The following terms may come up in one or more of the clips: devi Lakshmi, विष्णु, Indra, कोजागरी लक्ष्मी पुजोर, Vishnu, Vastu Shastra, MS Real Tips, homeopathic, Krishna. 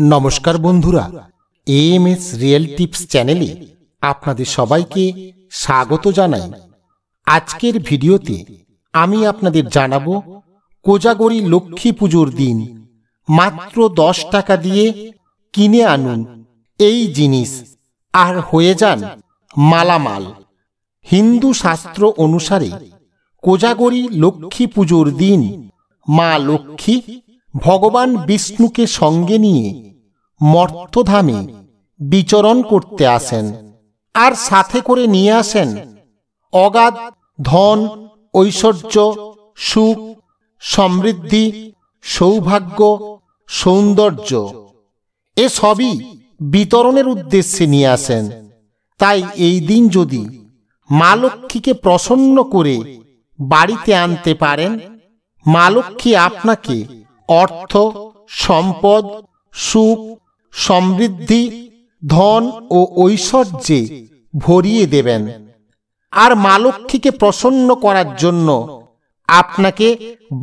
नमस्कार बंधुरा M S real tips चैनेले आपनादेर सबाइके स्वागत जानाई। आजकेर भिडियोते आमी आपनादेर जानाबो कोजागरी लक्ष्मी पुजोर दिन मात्र 10 टाका दिए किने आनुन एई जिनिस आर होये जान मालामाल। हिंदू शास्त्र अनुसारे कोजागरी लक्ष्मी पुजोर दिन मा लक्ष्मी भगवान विष्णु के संगे निये मर्त्यधामे विचरण करते आसेन आर साथे करे निये आसेन अगाध धन ऐश्वर्य सुख समृद्धि सौभाग्य सौंदर्य ए सबई वितरणेर उद्देश्ये निये आसेन। ताई एई दिन जदि मा लक्ष्मी के प्रसन्न करे बाड़ीते आनते पारेन मा लक्ष्मी आपनाके अर्थ सम्पद सुख समृद्धि धन और ऐश्वर्य भरिए देवें। और मा लक्ष्मी के प्रसन्न करार जन्य आपनाके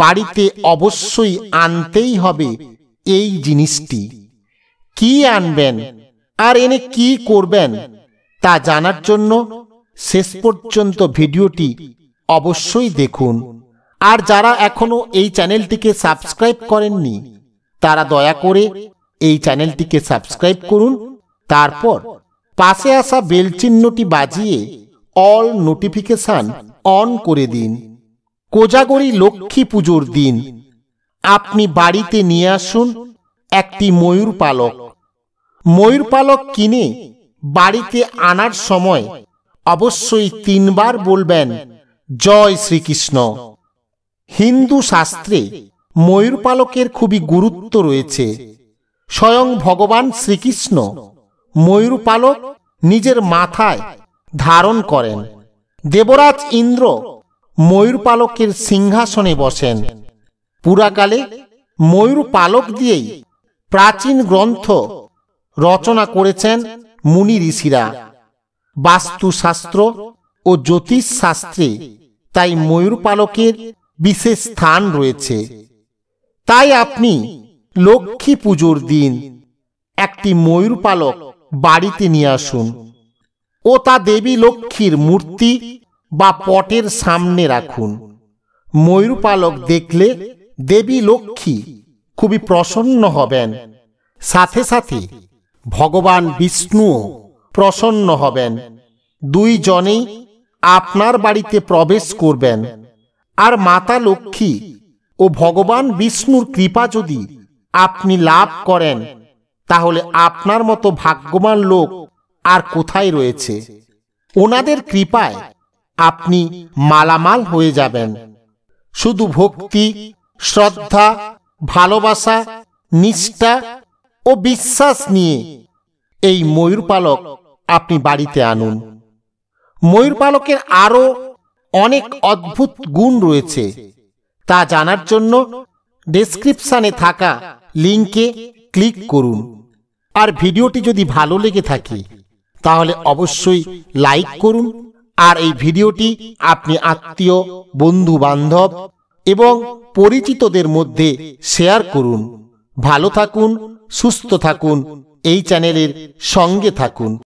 बाड़ीते अवश्यई आनतेई हबे। एई जिनिसटी की आनबेन और एने की करबेन ता जानार जन्य शेष पर्यन्त भिडियोटी अवश्यई देखुन। और जारा एखोनो एई चैनलटीके सबस्क्राइब करेननी तारा दया करे एई चैनलटीके सबस्क्राइब करुन। तारपर पाशे आसा बेल चिन्हटी बाजिए अल नोटिफिकेशन अन करे दिन। कोजागरी लक्ष्मी पुजोर दिन आपनी बाड़ीते निये आसुन एकटी मयूर पालक। मयूर पालक किने बाड़ीते आनार समय अवश्यई 3 बार बोलबेन जय श्रीकृष्ण। हिंदू शास्त्रे मयूर पालकेर खूबी गुरुत्व रयेछे। स्वयं भगवान श्रीकृष्ण मयूर पालक निजेर माथाय धारण करें। देवराज इंद्र मयूर पालकेर सिंहासने बसें। पुराकाले मयूर पालक दिएई प्राचीन ग्रंथ रचना करेछेन मुनि ऋषिरा। वास्तुशास्त्र और ज्योतिष शास्त्रे ताई मयूर पालकेर विशेष स्थान रयेछे। ताई आपनी लक्ष्मी पुजोर दिन एकटी मयूर पालक बाड़ीते निये आसुन ओ ता देवी लक्ष्मीर मूर्ति बा पटेर सामने राखुन। मयूर पालक देखले देवी लक्ष्मी खूबी प्रसन्न हबेन, साथे साथे भगवान विष्णुओ प्रसन्न हबेन। दुई जनेई आपनार बाड़ीते प्रवेश करबेन। और माता लक्ष्मी और भगवान विष्णुर कृपा यदि आपनी लाभ करें ताहले आपनार मतो भाग्यवान लोक और कोथाय रयेछे। ओनादेर कृपाय आपनी मालामाल हये जाबेन। शुधु भक्ति श्रद्धा भालोबासा निष्ठा और विश्वास निये एई मयूर पालक आपनी बाड़ीते आनुन। मयूर पालकेर आरो अनेक अद्भुत गुण रयेछे ता जानार जन्य डेस्क्रिप्शने थाका लिंके क्लिक करुन। और भिडियोटी यदि भालो लेगे थाके ताहले अवश्यई लाइक करुन। और एई भिडियोटी आपनि आत्मीय बंधु बान्धव एवं परिचितदेर मध्य शेयर करुन। भालो थाकुन, सुस्थ थाकुन, एई चैनेलेर संगे थाकुन।